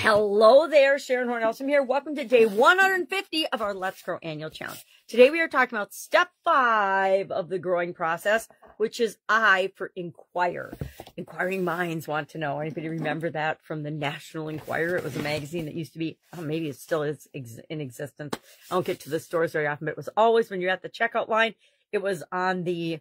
Hello there, Sharon Horne-Ellstrom here. Welcome to day 150 of our Let's Grow Annual Challenge. Today we are talking about step 5 of the growing process, which is I for inquire. Inquiring minds want to know. Anybody remember that from the National Enquirer? It was a magazine that used to be, oh, maybe it still is in existence. I don't get to the stores very often, but it was always when you're at the checkout line, it was on the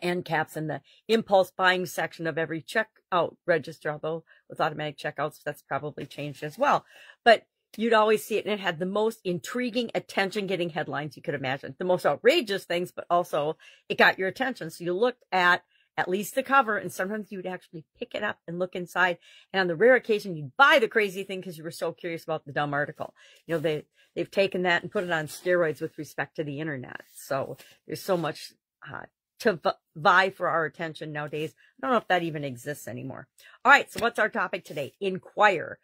end caps and the impulse buying section of every checkout register, although with automatic checkouts, that's probably changed as well. But you'd always see it, and it had the most intriguing, attention-getting headlines you could imagine. The most outrageous things, but also it got your attention. So you looked at least the cover, and sometimes you would actually pick it up and look inside. And on the rare occasion, you'd buy the crazy thing because you were so curious about the dumb article. You know, they've taken that and put it on steroids with respect to the internet. So there's so much to vie for our attention nowadays. I don't know if that even exists anymore. All right, so what's our topic today? Inquire.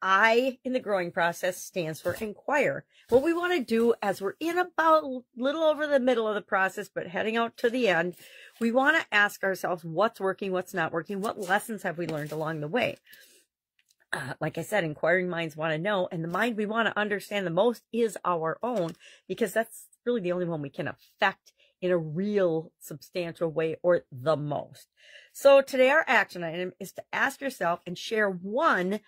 I in the growing process stands for inquire. What we want to do as we're in about a little over the middle of the process, but heading out to the end, we want to ask ourselves what's working, what's not working, what lessons have we learned along the way? Like I said, inquiring minds want to know, and the mind we want to understand the most is our own, because that's really the only one we can affect in a real substantial way, or the most. So today our action item is to ask yourself and share one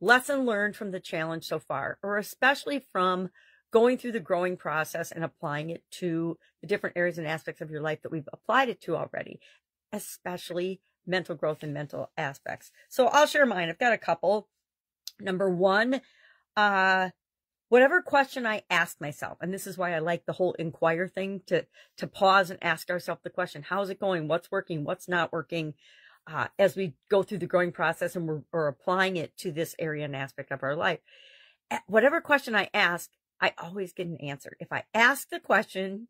lesson learned from the challenge so far, or especially from going through the growing process and applying it to the different areas and aspects of your life that we've applied it to already, especially mental growth and mental aspects. So I'll share mine. I've got a couple. Number one, whatever question I ask myself, and this is why I like the whole inquire thing, to pause and ask ourselves the question, how's it going? What's working? What's not working? As we go through the growing process and we're applying it to this area and aspect of our life. Whatever question I ask, I always get an answer. If I ask the question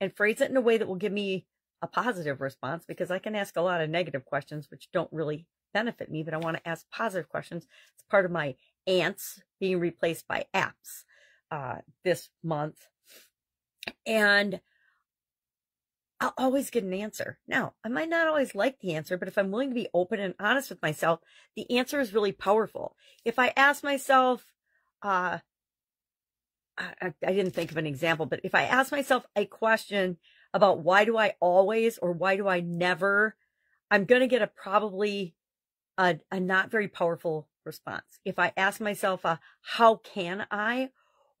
and phrase it in a way that will give me a positive response, because I can ask a lot of negative questions, which don't really benefit me, but I want to ask positive questions. It's part of my ants being replaced by apps this month, and I'll always get an answer. Now, I might not always like the answer, but if I'm willing to be open and honest with myself, the answer is really powerful. If I ask myself, I didn't think of an example, but if I ask myself a question about why do I always, or why do I never, I'm going to get probably a not very powerful response. If I ask myself, how can I,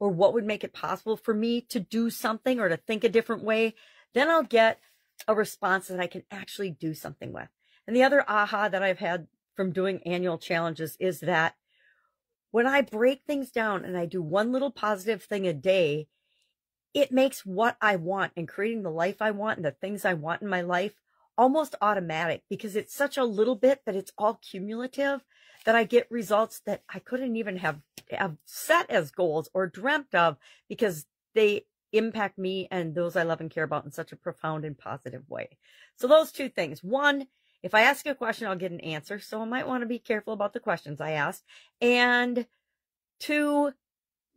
or what would make it possible for me to do something or to think a different way, then I'll get a response that I can actually do something with. And the other aha that I've had from doing annual challenges is that when I break things down and I do one little positive thing a day, it makes what I want and creating the life I want and the things I want in my life almost automatic, because it's such a little bit, but it's all cumulative, that I get results that I couldn't even have set as goals or dreamt of, because they impact me and those I love and care about in such a profound and positive way. So those two things. One, if I ask a question, I'll get an answer. So I might want to be careful about the questions I ask. And two,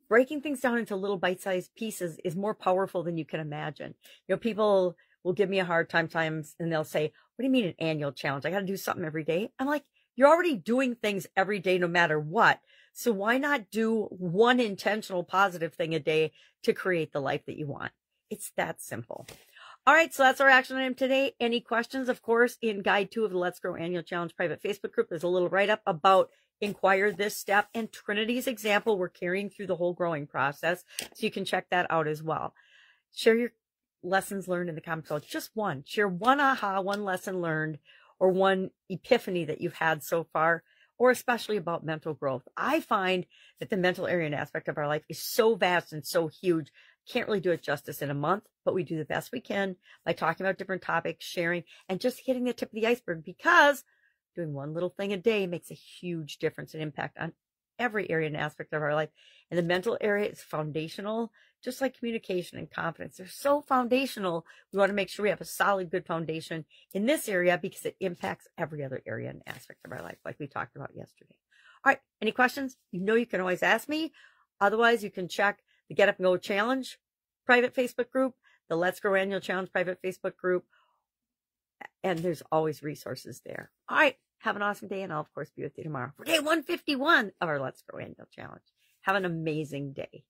breaking things down into little bite-sized pieces is more powerful than you can imagine. You know, people will give me a hard time times, and they'll say, what do you mean an annual challenge? I got to do something every day. I'm like, you're already doing things every day, no matter what. So why not do one intentional positive thing a day to create the life that you want? It's that simple. All right, so that's our action item today. Any questions? Of course, in Guide 2 of the Let's Grow Annual Challenge private Facebook group, there's a little write-up about inquire, this step, and Trinity's example we're carrying through the whole growing process. So you can check that out as well. Share your lessons learned in the comments below. Just one. Share one aha, one lesson learned, or one epiphany that you've had so far, or especially about mental growth. I find that the mental area and aspect of our life is so vast and so huge. Can't really do it justice in a month, but we do the best we can by talking about different topics, sharing, and just hitting the tip of the iceberg, because doing one little thing a day makes a huge difference and impact on every area and aspect of our life. And the mental area is foundational, just like communication and confidence. They're so foundational. We want to make sure we have a solid, good foundation in this area, because it impacts every other area and aspect of our life, like we talked about yesterday. All right. Any questions? You know, you can always ask me. Otherwise, you can check the Get Up and Go Challenge private Facebook group, the Let's Grow Annual Challenge private Facebook group, and there's always resources there. All right. Have an awesome day, and I'll, of course, be with you tomorrow for day 151 of our Let's Grow Annual Challenge. Have an amazing day.